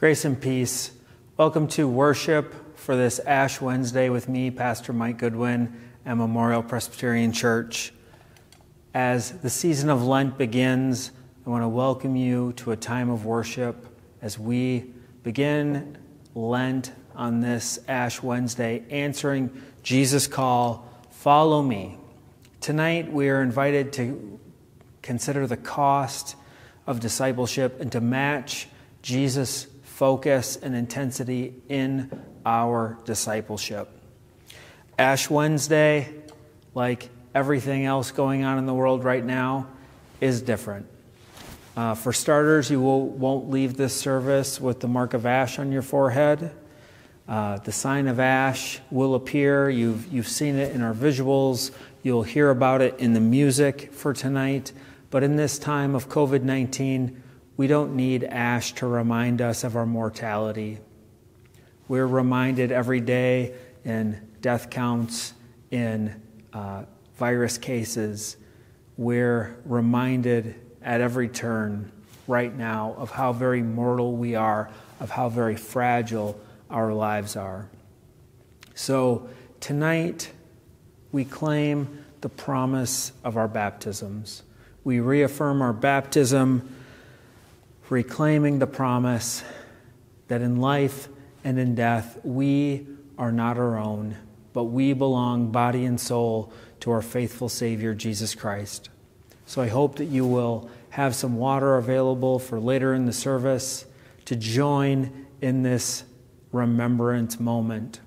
Grace and peace. Welcome to worship for this Ash Wednesday with me, Pastor Mike Goodwin, at Memorial Presbyterian Church. As the season of Lent begins, I want to welcome you to a time of worship as we begin Lent on this Ash Wednesday, answering Jesus' call, follow me. Tonight we are invited to consider the cost of discipleship and to match Jesus' focus and intensity in our discipleship. Ash Wednesday, like everything else going on in the world right now, is different. For starters, you won't leave this service with the mark of ash on your forehead. The sign of ash will appear. You've seen it in our visuals. You'll hear about it in the music for tonight. But in this time of COVID-19, we don't need ash to remind us of our mortality. We're reminded every day in death counts, in virus cases. We're reminded at every turn right now of how very mortal we are, of how very fragile our lives are. So tonight, we claim the promise of our baptisms. We reaffirm our baptism, reclaiming the promise that in life and in death, we are not our own, but we belong body and soul to our faithful Savior, Jesus Christ. So I hope that you will have some water available for later in the service to join in this remembrance moment.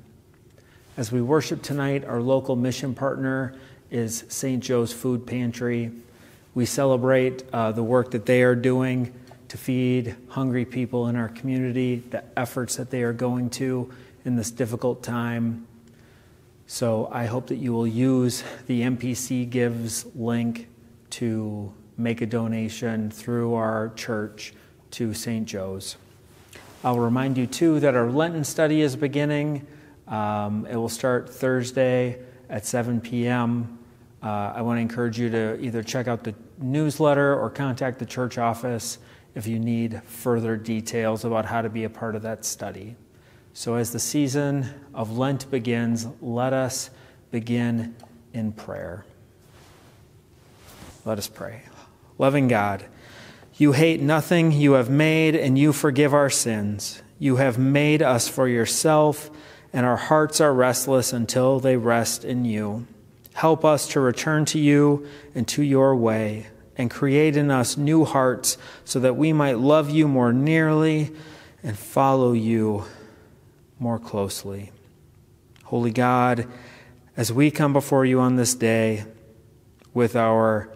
As we worship tonight, our local mission partner is St. Joe's Food Pantry. We celebrate the work that they are doing to feed hungry people in our community, the efforts that they are going to in this difficult time. So I hope that you will use the MPC Gives link to make a donation through our church to St. Joe's. I'll remind you too that our Lenten study is beginning. It will start Thursday at 7 p.m. I want to encourage you to either check out the newsletter or contact the church office if you need further details about how to be a part of that study. So as the season of Lent begins, let us begin in prayer. Let us pray. Loving God, you hate nothing you have made, and you forgive our sins. You have made us for yourself, and our hearts are restless until they rest in you. Help us to return to you and to your way, and create in us new hearts so that we might love you more nearly and follow you more closely. Holy God, as we come before you on this day with our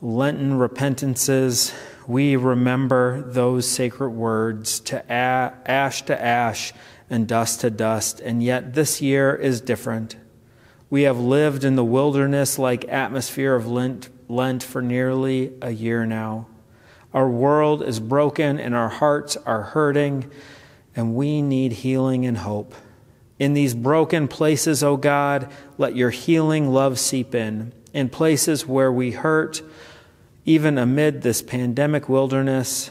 Lenten repentances, we remember those sacred words, to ash and dust to dust, and yet this year is different. We have lived in the wilderness-like atmosphere of Lent for nearly a year now. Our world is broken and our hearts are hurting, and we need healing and hope. In these broken places, O God, let your healing love seep in. In places where we hurt, even amid this pandemic wilderness,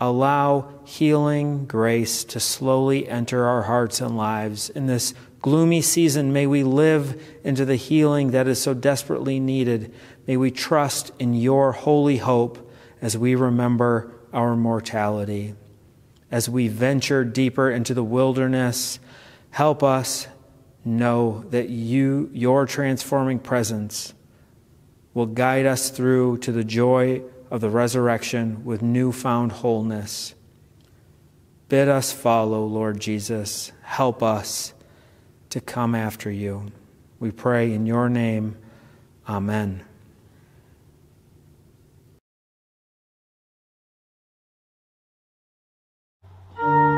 allow healing grace to slowly enter our hearts and lives. In this gloomy season, may we live into the healing that is so desperately needed. May we trust in your holy hope as we remember our mortality. As we venture deeper into the wilderness, help us know that your transforming presence will guide us through to the joy of the resurrection with newfound wholeness. Bid us follow, Lord Jesus. Help us to come after you. We pray in your name. Amen. Thank you.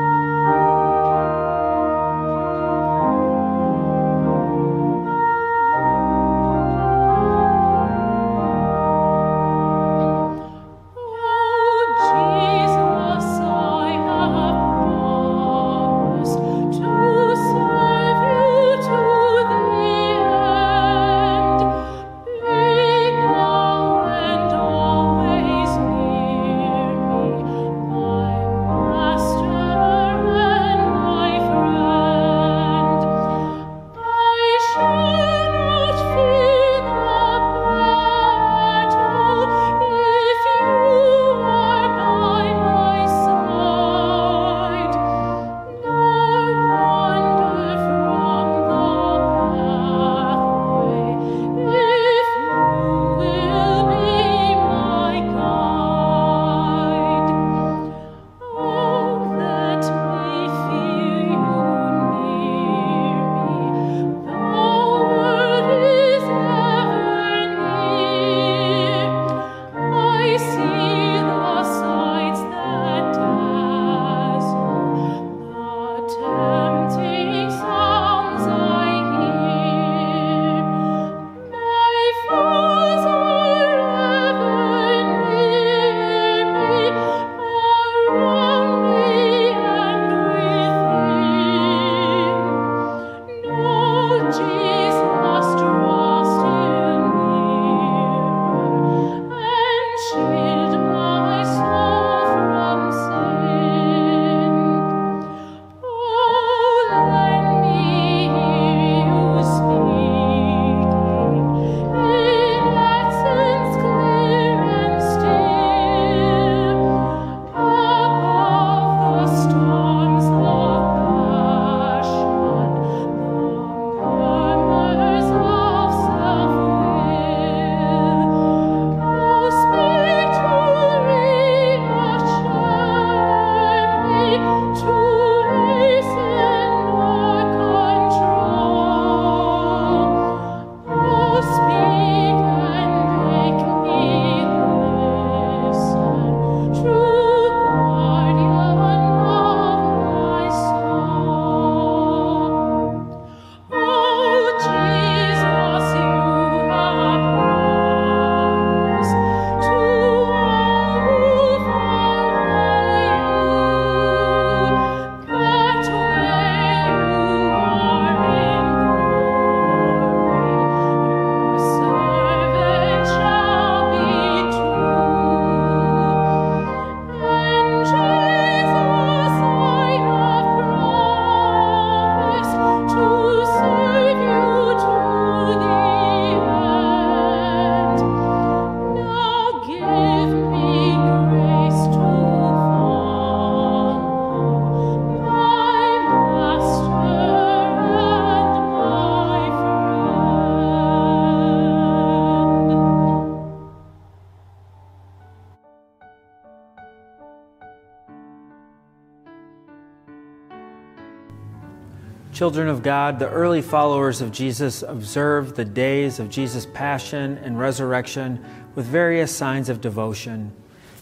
Children of God, the early followers of Jesus observed the days of Jesus' passion and resurrection with various signs of devotion.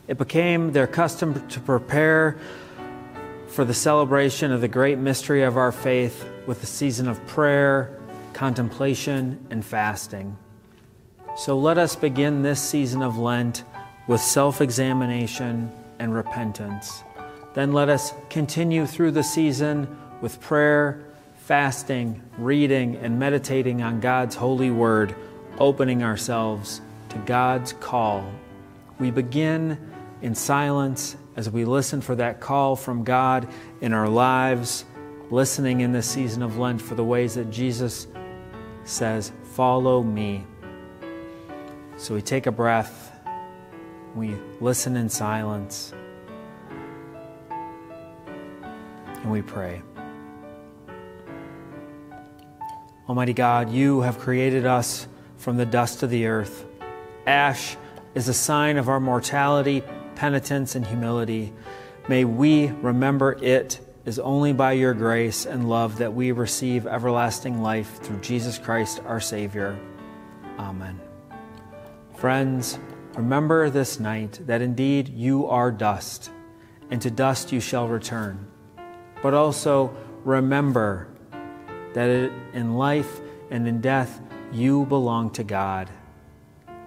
It became their custom to prepare for the celebration of the great mystery of our faith with a season of prayer, contemplation, and fasting. So let us begin this season of Lent with self-examination and repentance. Then let us continue through the season with prayer, fasting, reading, and meditating on God's holy word, opening ourselves to God's call. We begin in silence as we listen for that call from God in our lives, listening in this season of Lent for the ways that Jesus says, "Follow me." So we take a breath, we listen in silence, and we pray. Almighty God, you have created us from the dust of the earth. Ash is a sign of our mortality, penitence, and humility. May we remember it is only by your grace and love that we receive everlasting life through Jesus Christ, our Savior. Amen. Friends, remember this night that indeed you are dust, and to dust you shall return. But also remember that in life and in death, you belong to God.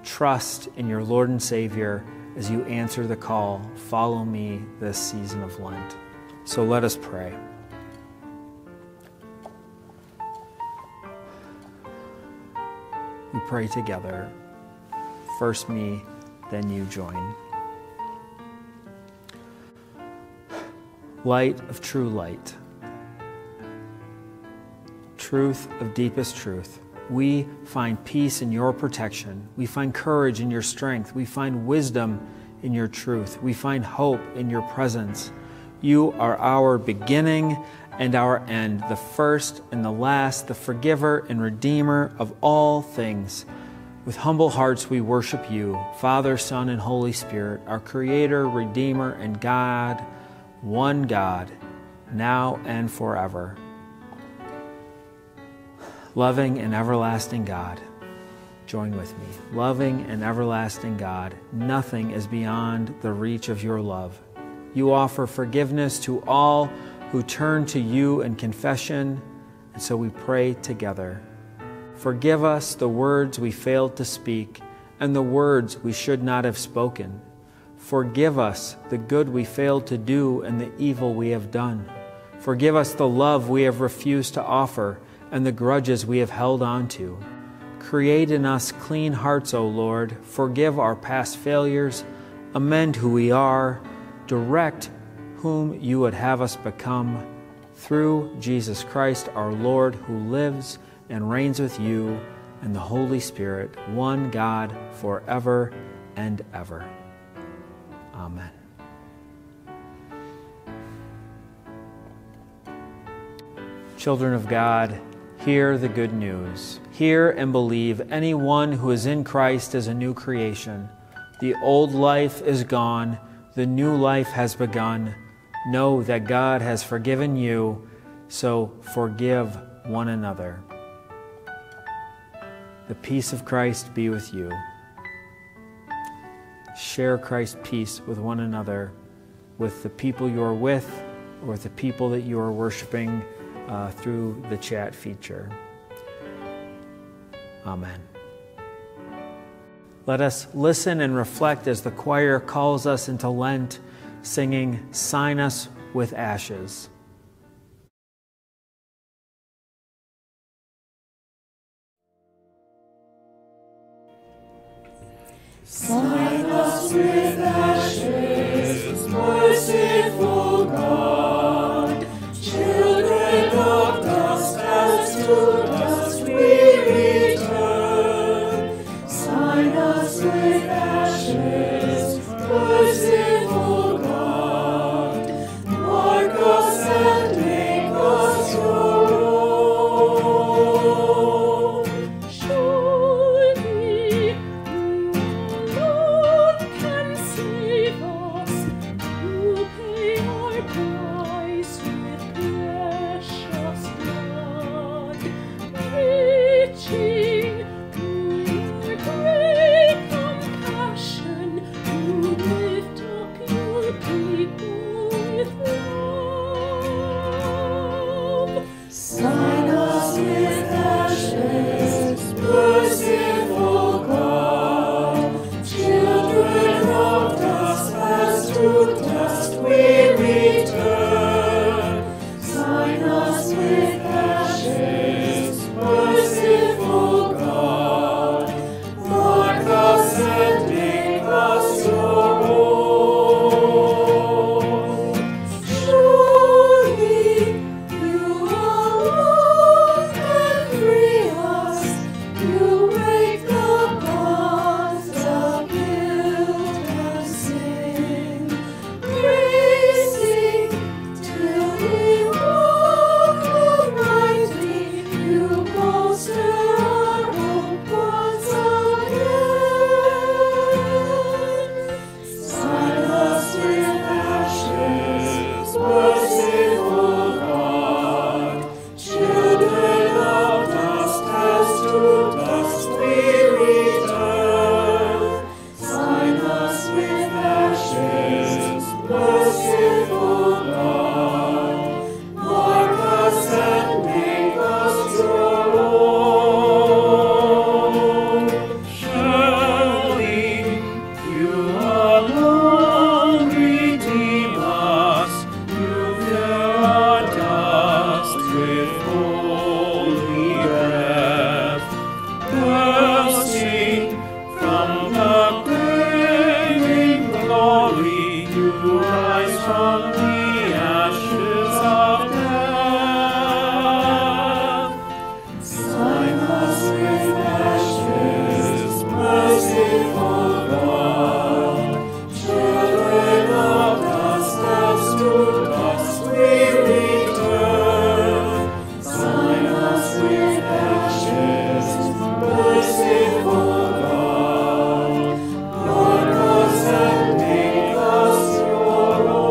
Trust in your Lord and Savior as you answer the call, "Follow me," this season of Lent. So let us pray. We pray together. First me, then you join. Light of true light. Truth of deepest truth, we find peace in your protection. We find courage in your strength. We find wisdom in your truth. We find hope in your presence. You are our beginning and our end, the first and the last, the forgiver and redeemer of all things. With humble hearts we worship you, Father, Son, and Holy Spirit, our Creator, Redeemer, and God, one God, now and forever. Loving and everlasting God, join with me. Loving and everlasting God, nothing is beyond the reach of your love. You offer forgiveness to all who turn to you in confession, and so we pray together. Forgive us the words we failed to speak and the words we should not have spoken. Forgive us the good we failed to do and the evil we have done. Forgive us the love we have refused to offer and the grudges we have held on to. Create in us clean hearts, O Lord. Forgive our past failures. Amend who we are. Direct whom you would have us become. Through Jesus Christ, our Lord, who lives and reigns with you and the Holy Spirit, one God, forever and ever. Amen. Children of God, hear the good news. Hear and believe. Anyone who is in Christ is a new creation. The old life is gone. The new life has begun. Know that God has forgiven you, so forgive one another. The peace of Christ be with you. Share Christ's peace with one another, with the people you are with, or with the people that you are worshiping through the chat feature. Amen. Let us listen and reflect as the choir calls us into Lent, singing "Sign Us with Ashes." Sign us with ashes, merciful God, children of dust, as to dust we return. Sign us with ashes, merciful God, mark us and make us your own. Surely none can save us, who pay our price with precious blood, reaching through the great compassion, who lift up your people with love. Sign us with ashes, merciful God, children of dust, as to dust we return. Sign us with ashes, merciful God, mark us and make us your own. Surely you alone can free us. You break the bonds of guilt and sin, racing till we walk uprightly. You bolster our hope once again. Sign us with ashes, merciful God, children of dust, as to dust we return. Sign us with ashes, merciful God, mark us and make us your own. Surely you alone redeem us, you fill our dust with holy breath, bursting from the burning glory, you rise from the ashes of death. Sign us with ashes, merciful God, children of dust, as to dust we return. Sign us with ashes, merciful God, mark us and make us your own.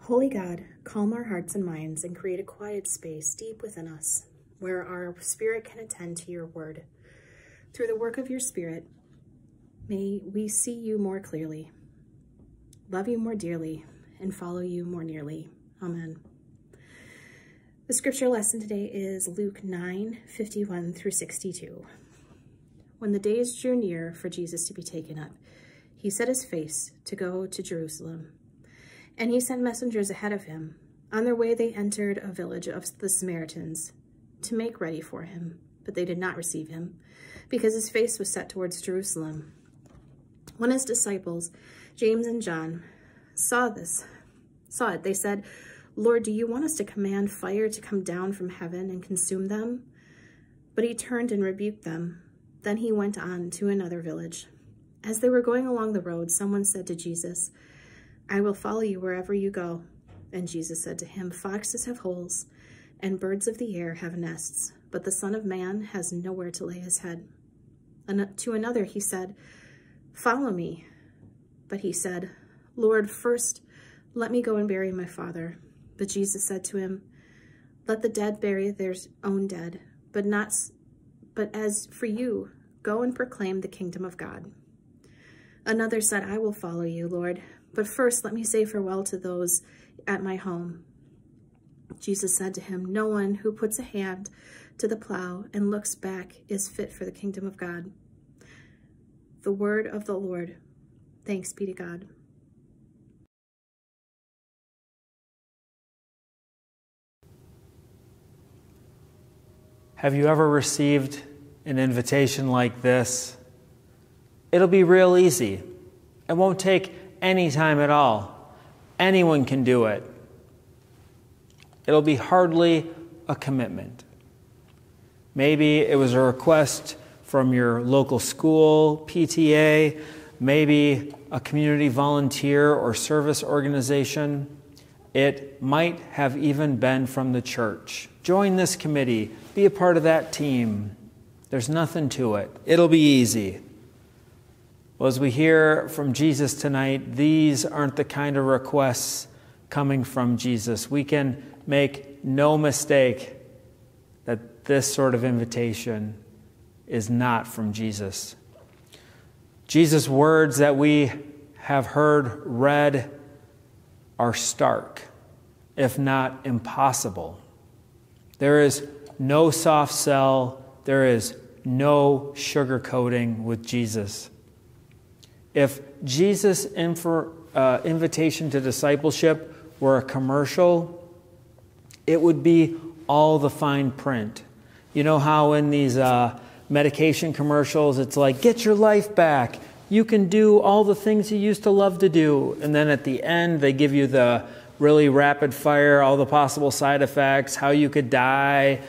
Holy God, calm our hearts and minds and create a quiet space deep within us where our spirit can attend to your word. Through the work of your spirit, may we see you more clearly, love you more dearly, and follow you more nearly. Amen. The scripture lesson today is Luke 9:51 through 62. When the days drew near for Jesus to be taken up, he set his face to go to Jerusalem. And he sent messengers ahead of him. On their way they entered a village of the Samaritans to make ready for him, but they did not receive him, because his face was set towards Jerusalem. When his disciples, James and John, saw it, they said, "Lord, do you want us to command fire to come down from heaven and consume them?" But he turned and rebuked them. Then he went on to another village. As they were going along the road, someone said to Jesus, "I will follow you wherever you go." And Jesus said to him, "Foxes have holes, and birds of the air have nests, but the Son of Man has nowhere to lay his head. And to another he said, Follow me. But he said, Lord, first let me go and bury my father. But Jesus said to him, Let the dead bury their own dead, but as for you, go and proclaim the kingdom of God. Another said, I will follow you, Lord, but first let me say farewell to those at my home. Jesus said to him, No one who puts a hand to the plow and looks back is fit for the kingdom of God. The word of the Lord. Thanks be to God. Have you ever received an invitation like this? It'll be real easy. It won't take any time at all. Anyone can do it. It'll be hardly a commitment. Maybe it was a request from your local school, PTA, maybe a community volunteer or service organization. It might have even been from the church. Join this committee. Be a part of that team. There's nothing to it. It'll be easy. Well, as we hear from Jesus tonight, these aren't the kind of requests coming from Jesus. We can make no mistake that this sort of invitation is not from Jesus. Jesus' words that we have heard read are stark, if not impossible. There is no soft sell. There is no sugarcoating with Jesus. If Jesus' invitation to discipleship were a commercial, it would be all the fine print. You know how in these medication commercials, it's like, get your life back. You can do all the things you used to love to do. And then at the end, they give you the really rapid fire, all the possible side effects, how you could die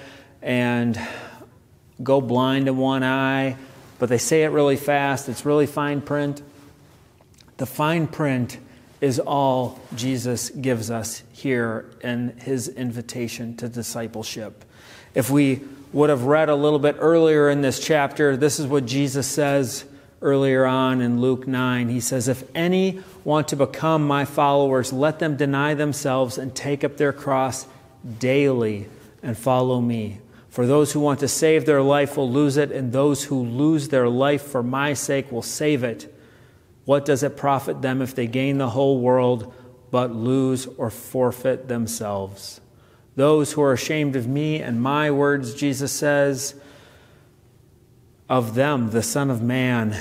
and go blind in one eye. But they say it really fast. It's really fine print. The fine print is all Jesus gives us here in his invitation to discipleship. If we would have read a little bit earlier in this chapter, this is what Jesus says earlier on in Luke 9. He says, If any want to become my followers, let them deny themselves and take up their cross daily and follow me. For those who want to save their life will lose it, and those who lose their life for my sake will save it. What does it profit them if they gain the whole world but lose or forfeit themselves? Those who are ashamed of me and my words, Jesus says, of them the Son of Man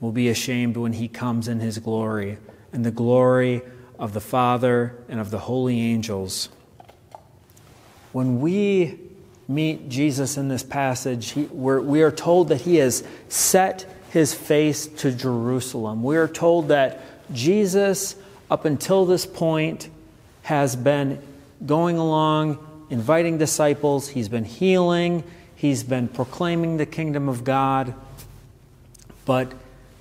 will be ashamed when he comes in his glory, and the glory of the Father and of the holy angels. When we meet Jesus in this passage, we are told that he has set his face to Jerusalem. We are told that Jesus, up until this point, has been going along, inviting disciples. He's been healing. He's been proclaiming the kingdom of God. But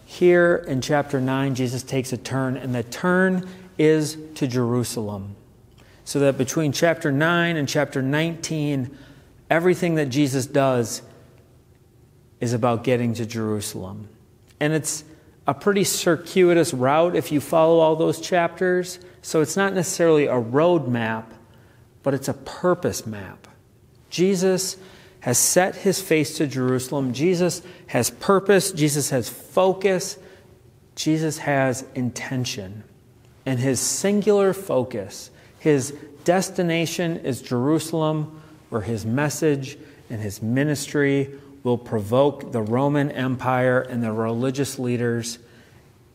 here in chapter 9, Jesus takes a turn, and the turn is to Jerusalem. So that between chapter 9 and chapter 19, everything that Jesus does is about getting to Jerusalem. And it's a pretty circuitous route if you follow all those chapters. So it's not necessarily a road map, but it's a purpose map. Jesus has set his face to Jerusalem. Jesus has purpose. Jesus has focus. Jesus has intention. And his singular focus, his destination is Jerusalem, where his message and his ministry will provoke the Roman Empire and the religious leaders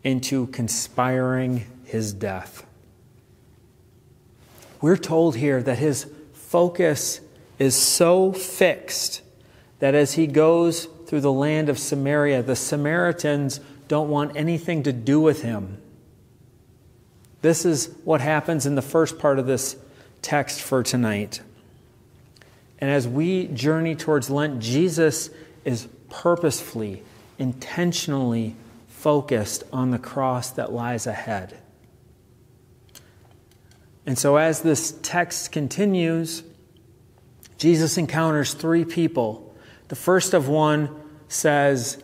into conspiring his death. We're told here that his focus is so fixed that as he goes through the land of Samaria, the Samaritans don't want anything to do with him. This is what happens in the first part of this text for tonight. And as we journey towards Lent, Jesus is purposefully, intentionally focused on the cross that lies ahead. And so as this text continues, Jesus encounters three people. The first of one says,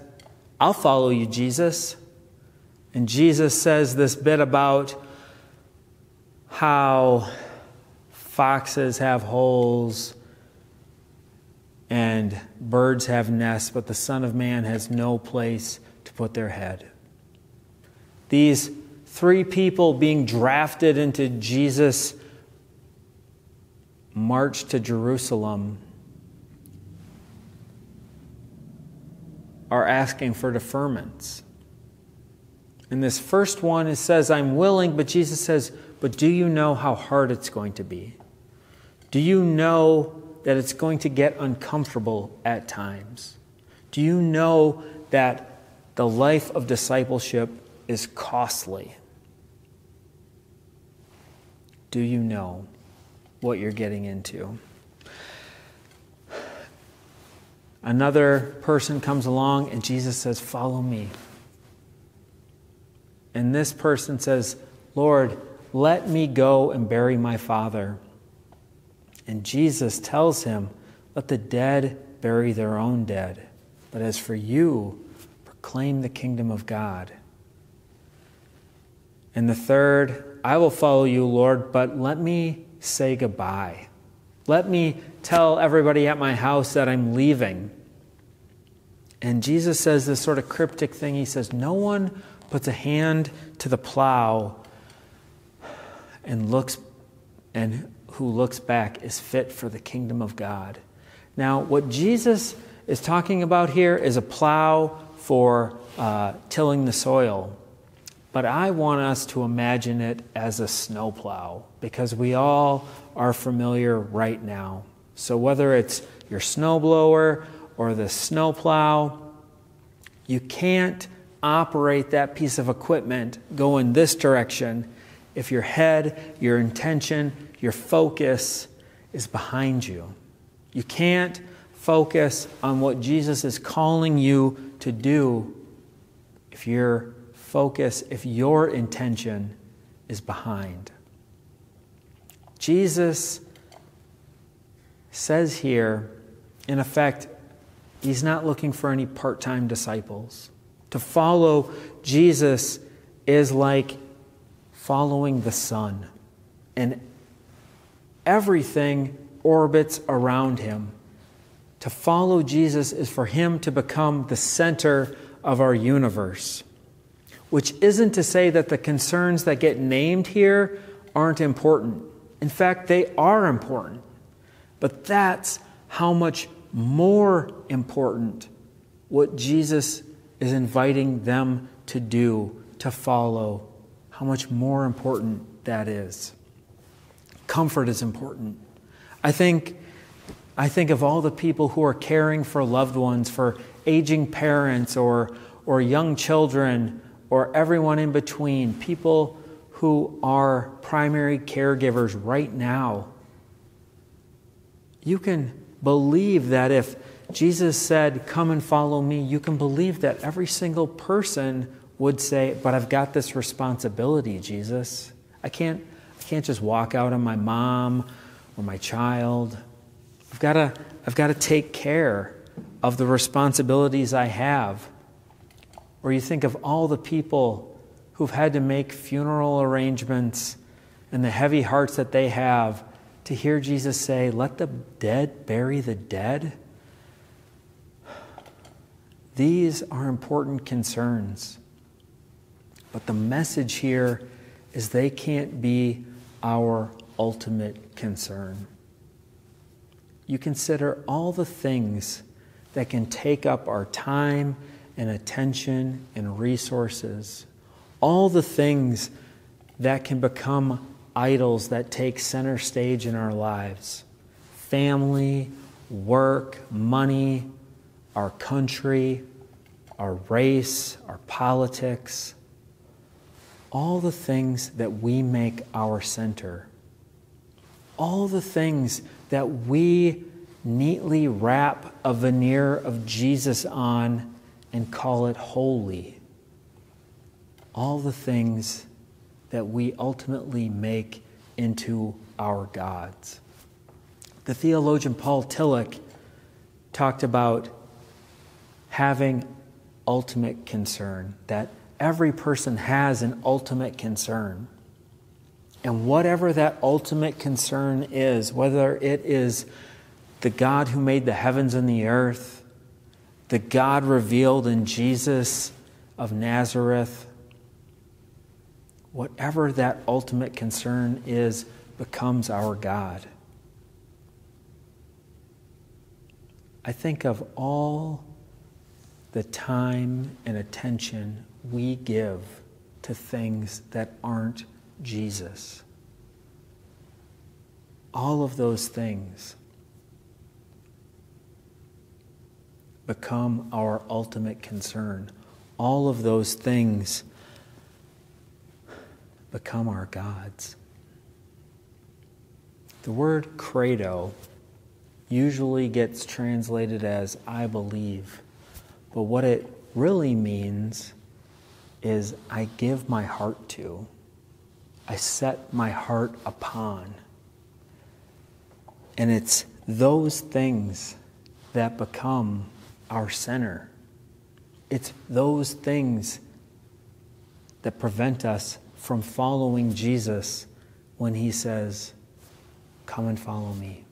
"I'll follow you, Jesus." And Jesus says this bit about how foxes have holes and birds have nests, but the Son of Man has no place to put their head. These three people being drafted into Jesus' march to Jerusalem are asking for deferments. And this first one, it says, "I'm willing," but Jesus says, "But do you know how hard it's going to be? Do you know that it's going to get uncomfortable at times? Do you know that the life of discipleship is costly? Do you know what you're getting into?" Another person comes along and Jesus says, "Follow me." And this person says, "Lord, let me go and bury my father." And Jesus tells him, "Let the dead bury their own dead. But as for you, proclaim the kingdom of God." And the third, "I will follow you, Lord, but let me say goodbye. Let me tell everybody at my house that I'm leaving." And Jesus says this sort of cryptic thing. He says, "No one puts a hand to the plow and who looks back is fit for the kingdom of God." Now, what Jesus is talking about here is a plow for tilling the soil. But I want us to imagine it as a snowplow, because we all are familiar right now. So whether it's your snowblower or the snowplow, you can't operate that piece of equipment going this direction if your head, your intention, your focus is behind you. You can't focus on what Jesus is calling you to do if your focus, if your intention is behind. Jesus says here, in effect, he's not looking for any part-time disciples. To follow Jesus is like following the sun, and everything orbits around him. To follow Jesus is for him to become the center of our universe, which isn't to say that the concerns that get named here aren't important. In fact, they are important. But that's how much more important what Jesus is inviting them to do, to follow. How much more important that is. Comfort is important. I think of all the people who are caring for loved ones, for aging parents or young children or everyone in between, people who are primary caregivers right now. You can believe that if Jesus said, "Come and follow me," you can believe that every single person would say, "But I've got this responsibility, Jesus. I can't just walk out on my mom or my child. I've got to take care of the responsibilities I have." Or you think of all the people who've had to make funeral arrangements and the heavy hearts that they have to hear Jesus say, "Let the dead bury the dead." These are important concerns. But the message here is they can't be our ultimate concern. You consider all the things that can take up our time and attention and resources, all the things that can become idols that take center stage in our lives: family, work, money, our country, our race, our politics, all the things that we make our center, all the things that we neatly wrap a veneer of Jesus on and call it holy, all the things that we ultimately make into our gods. The theologian Paul Tillich talked about having ultimate concern, that every person has an ultimate concern. And whatever that ultimate concern is, whether it is the God who made the heavens and the earth, the God revealed in Jesus of Nazareth, whatever that ultimate concern is, becomes our God. I think of all the time and attention we give to things that aren't Jesus. All of those things become our ultimate concern. All of those things become our gods. The word credo usually gets translated as I believe, but what it really means is I give my heart to. I set my heart upon. And it's those things that become our center. It's those things that prevent us from following Jesus when he says, "Come and follow me."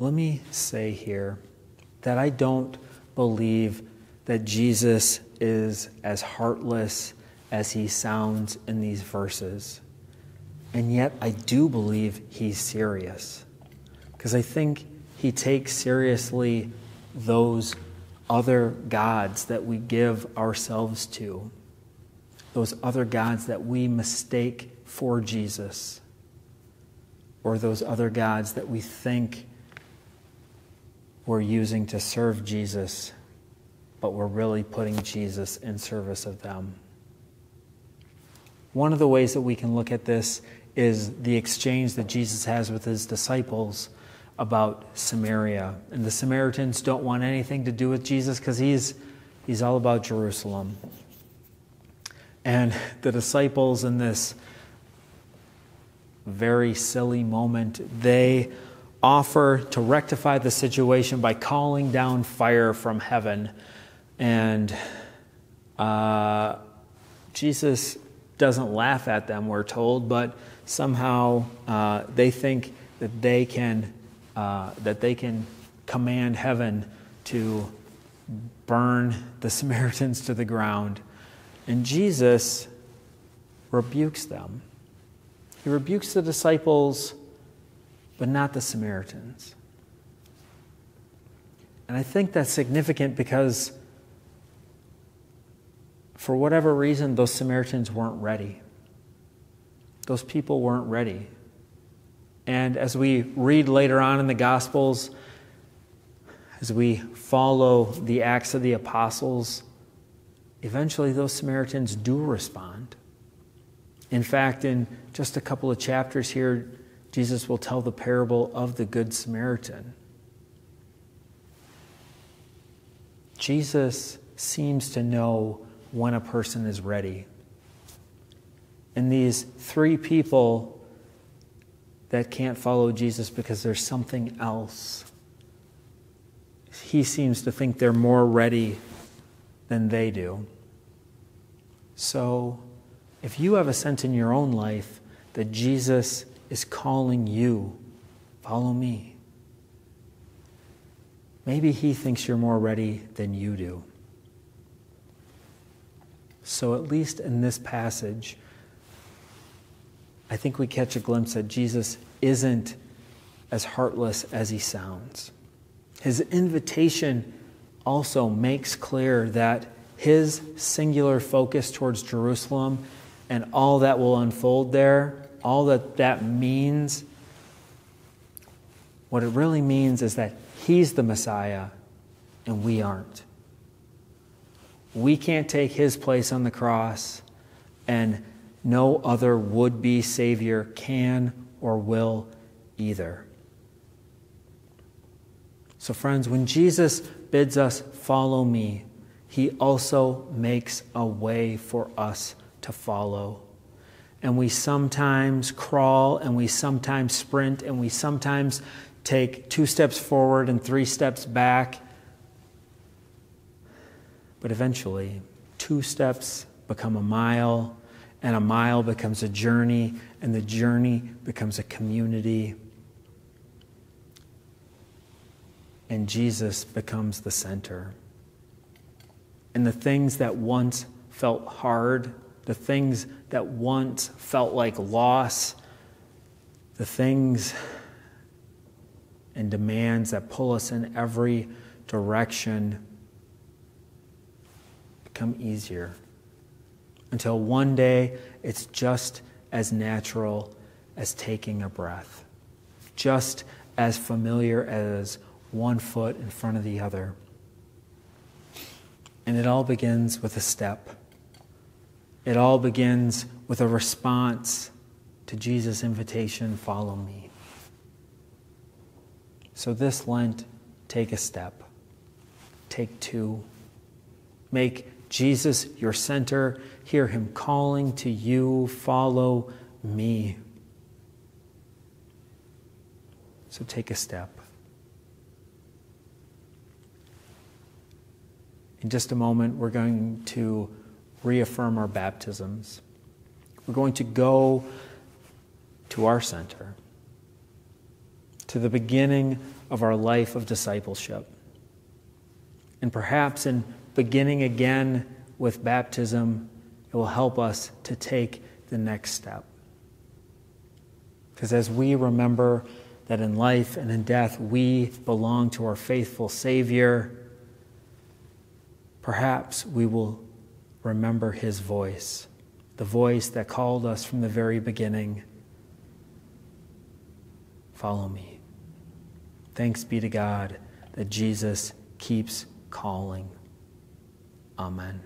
Let me say here that I don't believe that Jesus is as heartless as he sounds in these verses. And yet I do believe he's serious, because I think he takes seriously those other gods that we give ourselves to, those other gods that we mistake for Jesus, or those other gods that we think we're using to serve Jesus, but we're really putting Jesus in service of them. One of the ways that we can look at this is the exchange that Jesus has with his disciples about Samaria. And the Samaritans don't want anything to do with Jesus because he's all about Jerusalem. And the disciples, in this very silly moment, they offer to rectify the situation by calling down fire from heaven. And Jesus doesn't laugh at them, we're told, but somehow they think that they can command heaven to burn the Samaritans to the ground. And Jesus rebukes them. He rebukes the disciples, but not the Samaritans. And I think that's significant because, for whatever reason, those Samaritans weren't ready. Those people weren't ready. And as we read later on in the Gospels, as we follow the Acts of the Apostles, eventually those Samaritans do respond. In fact, in just a couple of chapters here, Jesus will tell the parable of the Good Samaritan. Jesus seems to know when a person is ready. And these three people that can't follow Jesus because there's something else, he seems to think they're more ready than they do. So if you have a sense in your own life that Jesus is calling you, follow me, maybe he thinks you're more ready than you do. So at least in this passage, I think we catch a glimpse that Jesus isn't as heartless as he sounds. His invitation also makes clear that his singular focus towards Jerusalem and all that will unfold there, all that that means, what it really means is that he's the Messiah and we aren't. We can't take his place on the cross, and no other would-be Savior can or will either. So friends, when Jesus bids us follow me, he also makes a way for us to follow. and we sometimes crawl, and we sometimes sprint, and we sometimes take 2 steps forward and 3 steps back. But eventually, 2 steps become a mile, and a mile becomes a journey, and the journey becomes a community. And Jesus becomes the center. And the things that once felt hard, the things that once felt like loss, the things and demands that pull us in every direction become easier. Until one day, it's just as natural as taking a breath. Just as familiar as one foot in front of the other. And it all begins with a step. It all begins with a response to Jesus' invitation, follow me. So this Lent, take a step. Take 2. Make Jesus your center. Hear him calling to you, follow me. So take a step. In just a moment, we're going to reaffirm our baptisms. We're going to go to our center, to the beginning of our life of discipleship. And perhaps in beginning again with baptism, it will help us to take the next step. Because as we remember that in life and in death, we belong to our faithful Savior, perhaps we will remember his voice, the voice that called us from the very beginning. Follow me. Thanks be to God that Jesus keeps calling. Amen.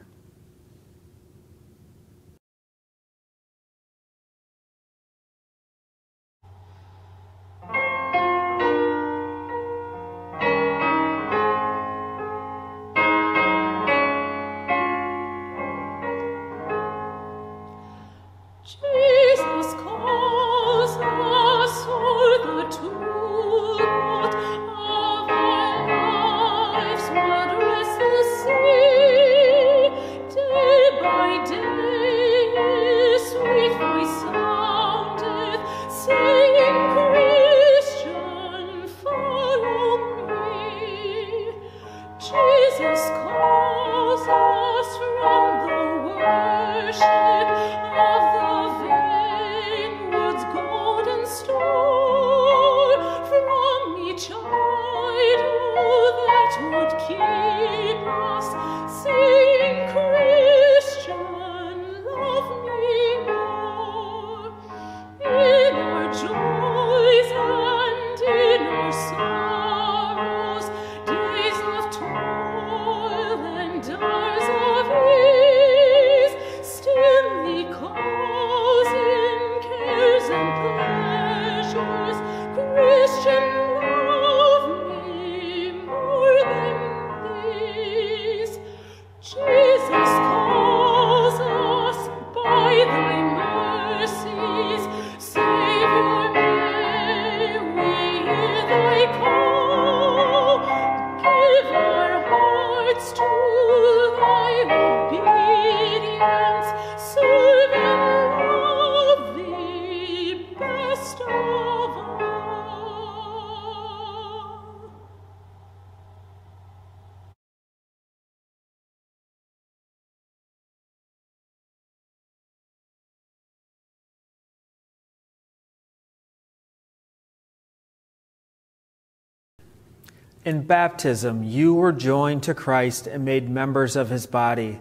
In baptism, you were joined to Christ and made members of his body.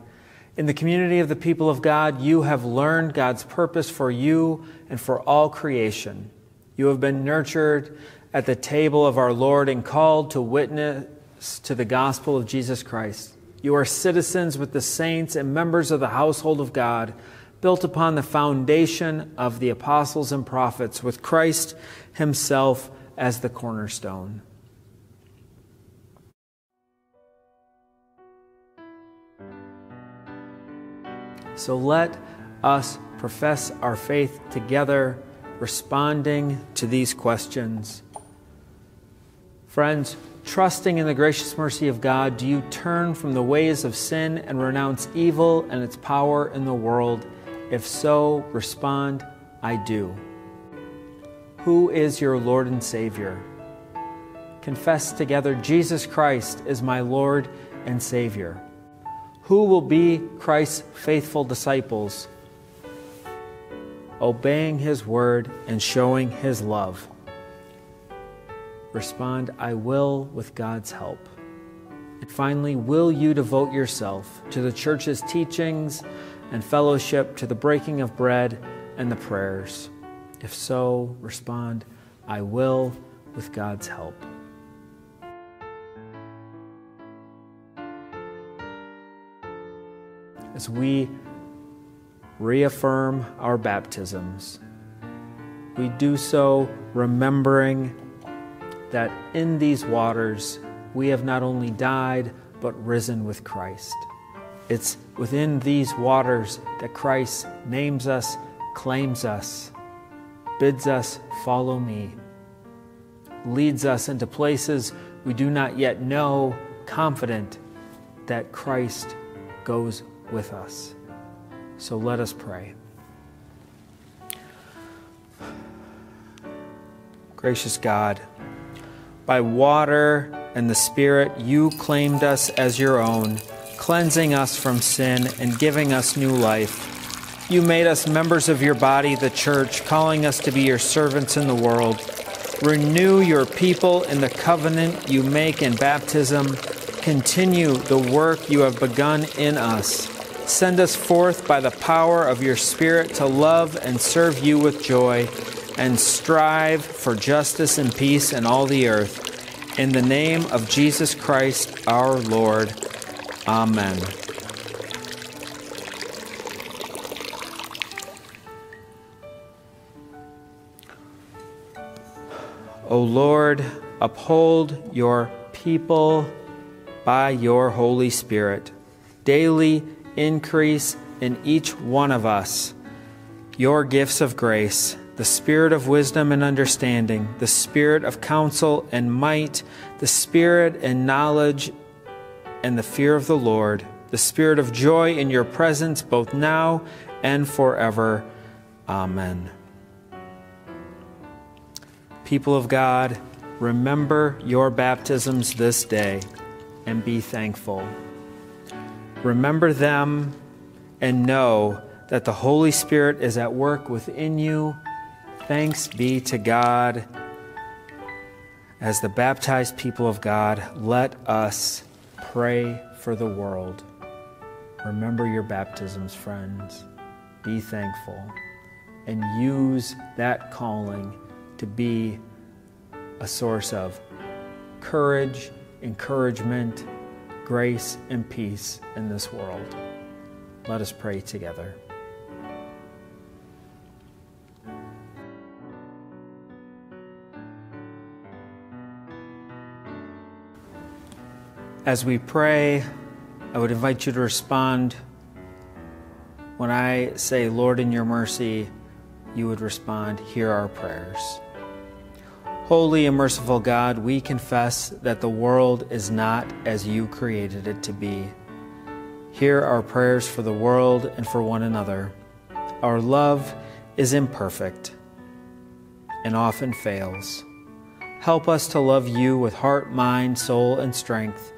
In the community of the people of God, you have learned God's purpose for you and for all creation. You have been nurtured at the table of our Lord and called to witness to the gospel of Jesus Christ. You are citizens with the saints and members of the household of God, built upon the foundation of the apostles and prophets, with Christ himself as the cornerstone. So let us profess our faith together, responding to these questions. Friends, trusting in the gracious mercy of God, do you turn from the ways of sin and renounce evil and its power in the world? If so, respond, I do. Who is your Lord and Savior? Confess together, Jesus Christ is my Lord and Savior. Who will be Christ's faithful disciples? Obeying his word and showing his love. Respond, I will, with God's help. And finally, will you devote yourself to the church's teachings and fellowship, to the breaking of bread and the prayers? If so, respond, I will, with God's help. As we reaffirm our baptisms, we do so remembering that in these waters we have not only died but risen with Christ. It's within these waters that Christ names us, claims us, bids us follow me, leads us into places we do not yet know, confident that Christ goes with us. So let us pray. Gracious God, by water and the Spirit, you claimed us as your own, cleansing us from sin and giving us new life. You made us members of your body, the church, calling us to be your servants in the world. Renew your people in the covenant you make in baptism. Continue the work you have begun in us. Send us forth by the power of your Spirit to love and serve you with joy, and strive for justice and peace in all the earth. In the name of Jesus Christ, our Lord. Amen. O Lord, uphold your people by your Holy Spirit. Daily increase in each one of us your gifts of grace, the spirit of wisdom and understanding, the spirit of counsel and might, the spirit and knowledge and the fear of the Lord, the spirit of joy in your presence, both now and forever. Amen. People of God, remember your baptisms this day and be thankful. Remember them and know that the Holy Spirit is at work within you. Thanks be to God. As the baptized people of God, let us pray for the world. Remember your baptisms, friends. Be thankful and use that calling to be a source of courage, encouragement, grace, and peace in this world. Let us pray together. As we pray, I would invite you to respond. When I say, Lord, in your mercy, you would respond, hear our prayers. Holy and merciful God, we confess that the world is not as you created it to be. Hear our prayers for the world and for one another. Our love is imperfect and often fails. Help us to love you with heart, mind, soul, and strength,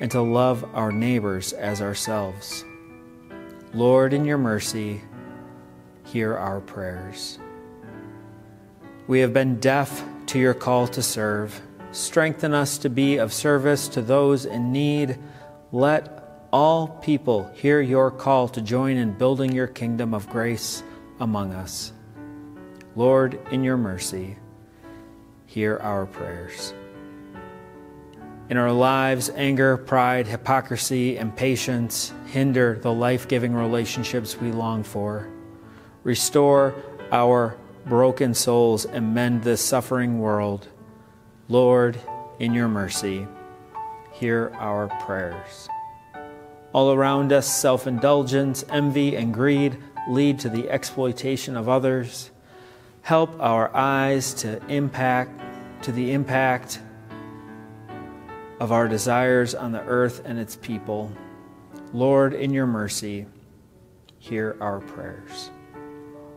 and to love our neighbors as ourselves. Lord, in your mercy, hear our prayers. We have been deaf to your call to serve. Strengthen us to be of service to those in need. Let all people hear your call to join in building your kingdom of grace among us. Lord, in your mercy, hear our prayers. In our lives, anger, pride, hypocrisy, and impatience hinder the life-giving relationships we long for. Restore our broken souls and mend this suffering world. Lord, in your mercy, hear our prayers. All around us, self-indulgence, envy, and greed lead to the exploitation of others. Help our eyes to the impact of our desires on the earth and its people. Lord, in your mercy, hear our prayers.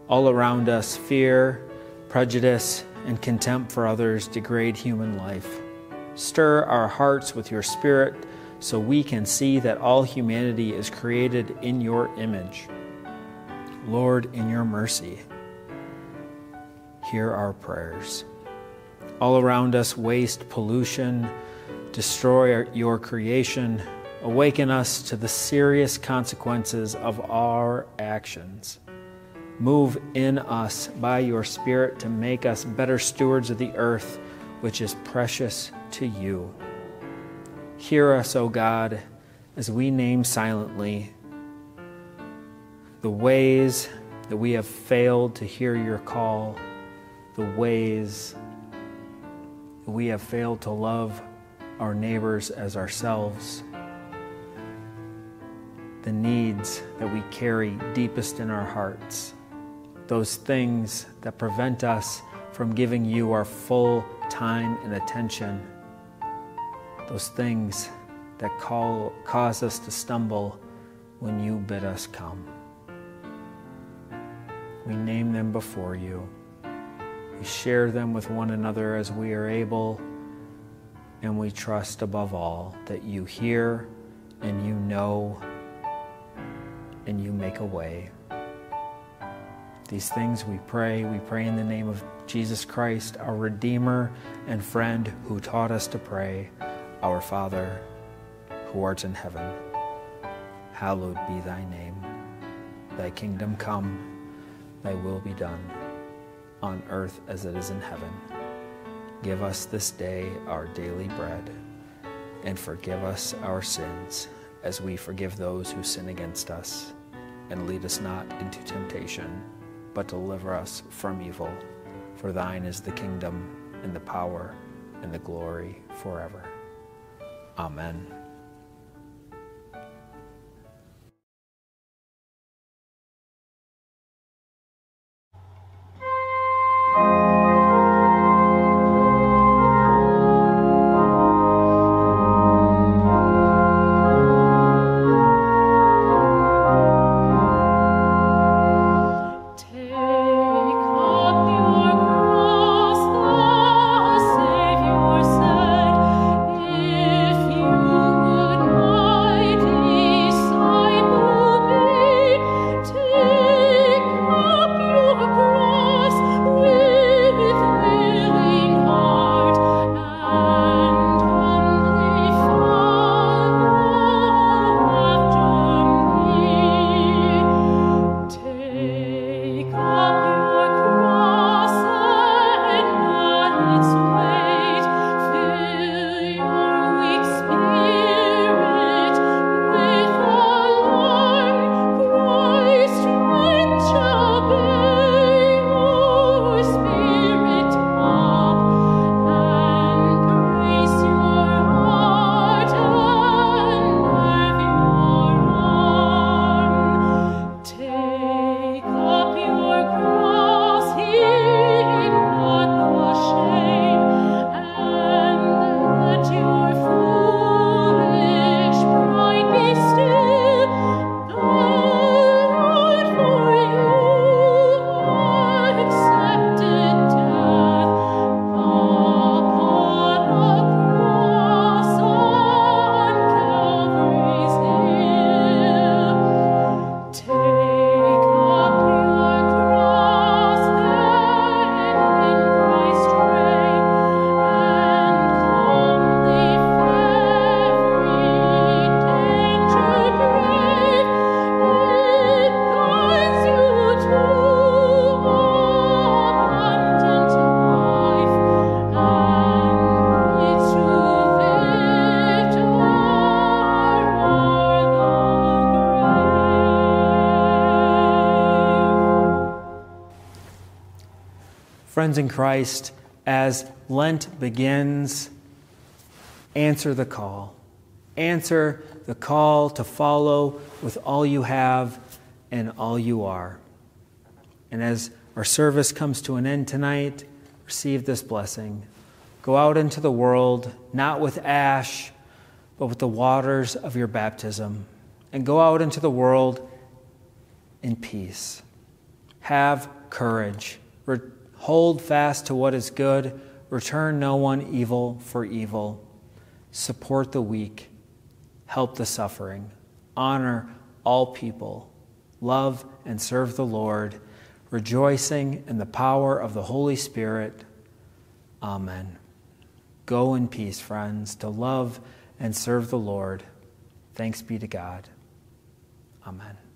All around us, fear, prejudice, and contempt for others degrade human life. Stir our hearts with your Spirit so we can see that all humanity is created in your image. Lord, in your mercy, hear our prayers. All around us, waste, pollution, destroy your creation. Awaken us to the serious consequences of our actions. Move in us by your Spirit to make us better stewards of the earth, which is precious to you. Hear us, O God, as we name silently the ways that we have failed to hear your call, the ways that we have failed to love our neighbors as ourselves, the needs that we carry deepest in our hearts, those things that prevent us from giving you our full time and attention, those things that cause us to stumble when you bid us come. We name them before you. We share them with one another as we are able, and we trust above all that you hear and you know and you make a way. These things we pray in the name of Jesus Christ, our Redeemer and friend who taught us to pray, our Father, who art in heaven, hallowed be thy name. Thy kingdom come, thy will be done, on earth as it is in heaven. Give us this day our daily bread, and forgive us our sins, as we forgive those who sin against us. And lead us not into temptation, but deliver us from evil. For thine is the kingdom, and the power, and the glory forever. Amen. Friends in Christ, as Lent begins, answer the call. Answer the call to follow with all you have and all you are. And as our service comes to an end tonight, receive this blessing. Go out into the world, not with ash, but with the waters of your baptism. And go out into the world in peace. Have courage. Hold fast to what is good. Return no one evil for evil. Support the weak. Help the suffering. Honor all people. Love and serve the Lord, rejoicing in the power of the Holy Spirit. Amen. Go in peace, friends, to love and serve the Lord. Thanks be to God. Amen.